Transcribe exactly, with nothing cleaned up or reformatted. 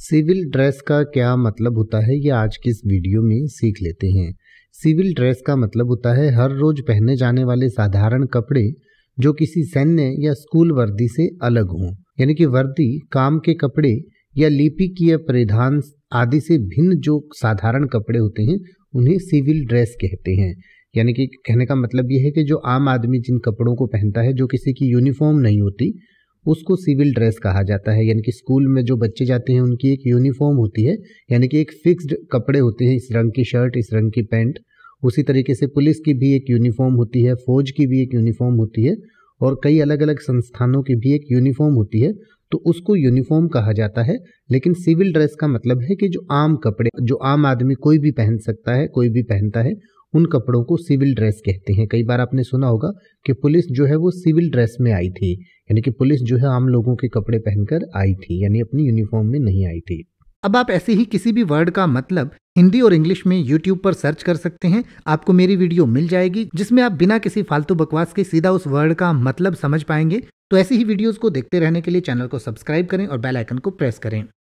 Civil dress का क्या मतलब होता है ये आज की इस वीडियो में सीख लेते हैं। सिविल ड्रेस का मतलब होता है हर रोज पहने जाने वाले साधारण कपड़े जो किसी सैन्य या स्कूल वर्दी से अलग हों, यानी कि वर्दी, काम के कपड़े या लिपिकीय परिधान आदि से भिन्न जो साधारण कपड़े होते हैं उन्हें सिविल ड्रेस कहते हैं। यानी कि कहने का मतलब ये है कि जो आम आदमी जिन कपड़ों को पहनता है जो किसी की यूनिफॉर्म नहीं होती उसको सिविल ड्रेस कहा जाता है। यानी कि स्कूल में जो बच्चे जाते हैं उनकी एक यूनिफॉर्म होती है, यानी कि एक फिक्स्ड कपड़े होते हैं, इस रंग की शर्ट, इस रंग की पैंट। उसी तरीके से पुलिस की भी एक यूनिफॉर्म होती है, फौज की भी एक यूनिफॉर्म होती है और कई अलग अलग संस्थानों की भी एक यूनिफॉर्म होती है, तो उसको यूनिफॉर्म कहा जाता है। लेकिन सिविल ड्रेस का मतलब है कि जो आम कपड़े, जो आम आदमी कोई भी पहन सकता है, कोई भी पहनता है, उन कपड़ों को सिविल ड्रेस कहते हैं। कई बार आपने सुना होगा कि पुलिस जो है वो सिविल ड्रेस में आई थी, यानी कि पुलिस जो है आम लोगों के कपड़े पहनकर आई थी, यानी अपनी यूनिफॉर्म में नहीं आई थी। अब आप ऐसे ही किसी भी वर्ड का मतलब हिंदी और इंग्लिश में यूट्यूब पर सर्च कर सकते हैं, आपको मेरी वीडियो मिल जाएगी जिसमें आप बिना किसी फालतू बकवास के सीधा उस वर्ड का मतलब समझ पाएंगे। तो ऐसी ही वीडियोस को देखते रहने के लिए चैनल को सब्सक्राइब करें और बेल आइकन को प्रेस करें।